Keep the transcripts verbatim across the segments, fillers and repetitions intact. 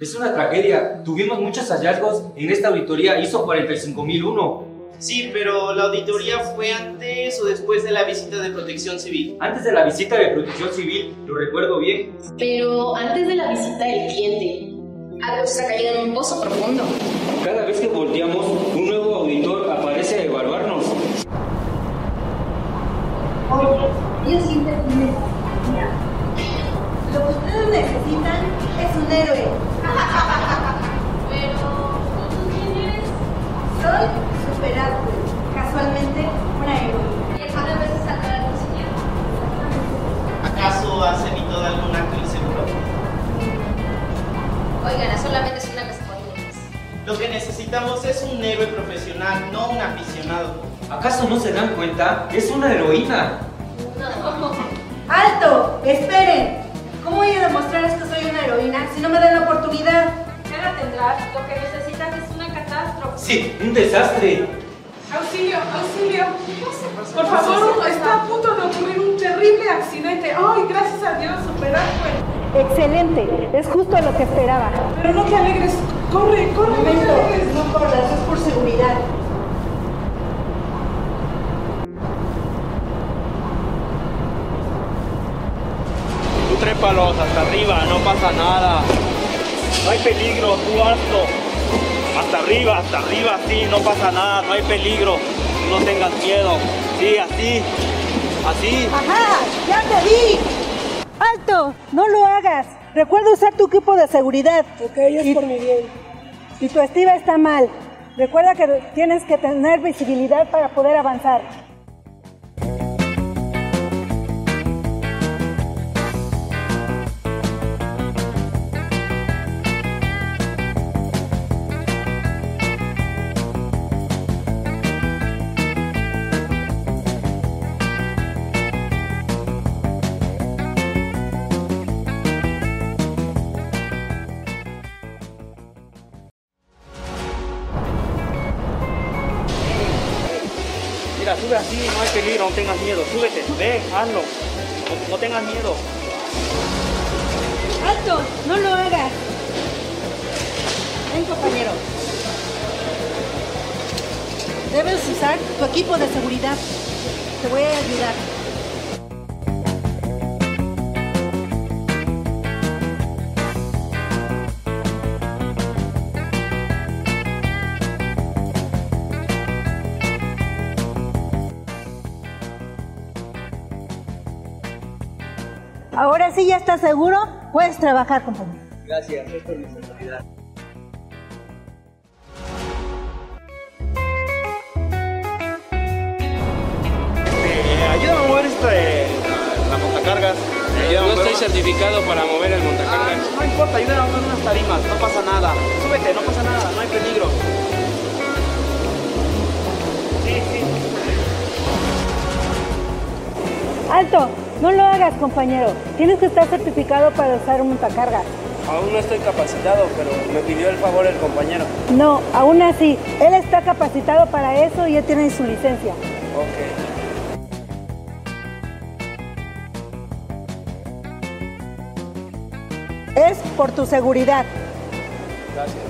Es una tragedia. Tuvimos muchos hallazgos en esta auditoría I S O cuarenta y cinco mil uno. Sí, pero ¿la auditoría fue antes o después de la visita de Protección Civil? Antes de la visita de Protección Civil, lo recuerdo bien. Pero antes de la visita del cliente, algo está cayendo en un pozo profundo. Cada vez que volteamos, un nuevo auditor aparece a evaluarnos. Oye, yo siempre tengo mira. Lo que ustedes necesitan es un héroe. Pero, ¿tú quién eres? Soy Superávit, casualmente una heroína. ¿Y cuántas veces saldrá la cocina? ¿Acaso has evitado algún acto inseguro? Oigan, solamente es una cascabotellas. Lo que necesitamos es un héroe profesional, no un aficionado. ¿Acaso no se dan cuenta? ¡Es una heroína! No. ¡Alto! ¡Esperen! ¿Cómo voy a demostrarles que soy una heroína si no me dan la oportunidad? Ya la tendrás. Lo que necesitas es una catástrofe. ¡Sí! ¡Un desastre! ¡Auxilio! ¡Auxilio! Por favor, está a punto de ocurrir un terrible accidente. ¡Ay, gracias a Dios, Superávit! ¡Excelente! Es justo lo que esperaba. Pero no te alegres. ¡Corre, corre! No, no te alegres. No corras, es por seguridad. Trépalos hasta arriba, no pasa nada. No hay peligro, tú hazlo. Hasta arriba, hasta arriba, sí, no pasa nada, no hay peligro. No tengas miedo. Sí, así, así. ¡Ajá! ¡Ya te vi! ¡Alto! ¡No lo hagas! Recuerda usar tu equipo de seguridad. Ok, es por mi bien. Si tu estiva está mal, recuerda que tienes que tener visibilidad para poder avanzar. Sube así, no hay peligro, no tengas miedo. Súbete, ve, hazlo. No, no tengas miedo. ¡Alto! ¡No lo hagas! Ven, compañero. Debes usar tu equipo de seguridad. Te voy a ayudar. Ahora sí ya estás seguro, puedes trabajar, compañero. Gracias, es por mi seguridad. Eh, ayúdame a mover este, la, la montacargas. Eh, no estoy certificado para mover el montacargas. Ah, no importa, ayúdame a mover unas tarimas, no pasa nada. Súbete, no pasa nada, no hay peligro. Sí, sí. ¡Alto! No lo hagas, compañero. Tienes que estar certificado para usar un montacargas. Aún no estoy capacitado, pero me pidió el favor el compañero. No, aún así, él está capacitado para eso y ya tiene su licencia. Ok. Es por tu seguridad. Gracias.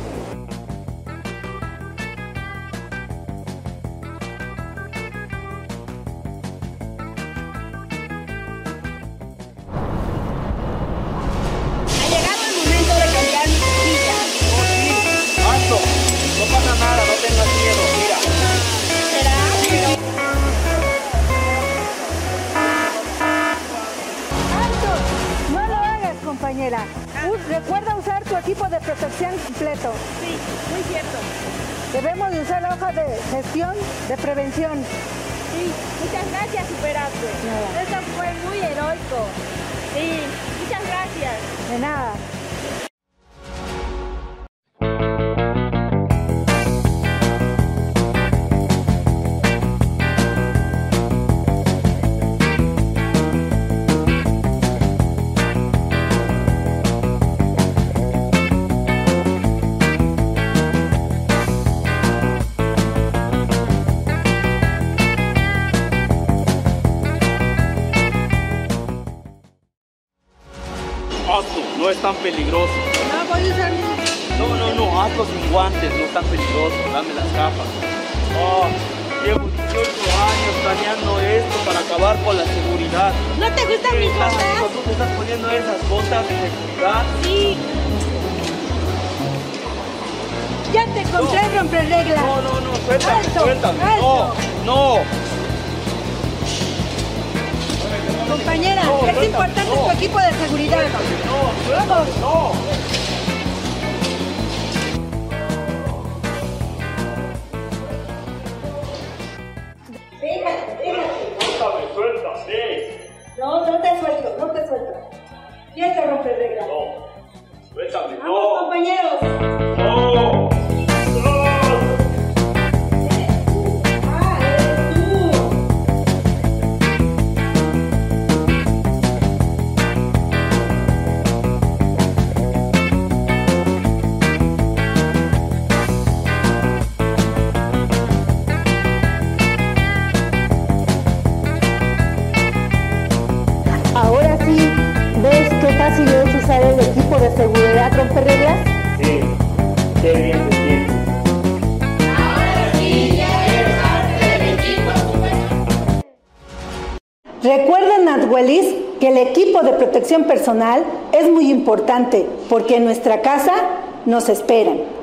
Compañera, uh, recuerda usar tu equipo de protección completo. Sí, muy cierto. Debemos de usar la hoja de gestión de prevención. Sí, muchas gracias, Superávit. No. Esto fue muy heroico. Sí, muchas gracias. De nada. No es tan peligroso. No, voy a usar mi trabajando sin guantes, no tan peligroso, dame las capas. Oh, llevo dieciocho años planeando esto para acabar con la seguridad. ¿No te gustan mis botas? ¿Tú te estás poniendo esas botas de seguridad? Sí. Ya te compré no. Rompe reglas. No, no, no, suéltame, alto, suéltame. Alto. No, no. Compañera, no, es importante no, tu equipo de seguridad. No, no, no. Déjate, déjate. Suéltame, suéltame. No, no te suelto, no te suelto. Ya te rompe regla. No, suéltame, no. Vamos, compañeros. No. ¿El equipo de seguridad rompe reglas? Sí, qué bien te sientes. Ahora sí, ya eres parte del equipo. Recuerden, Athuelis, que el equipo de protección personal es muy importante porque en nuestra casa nos esperan.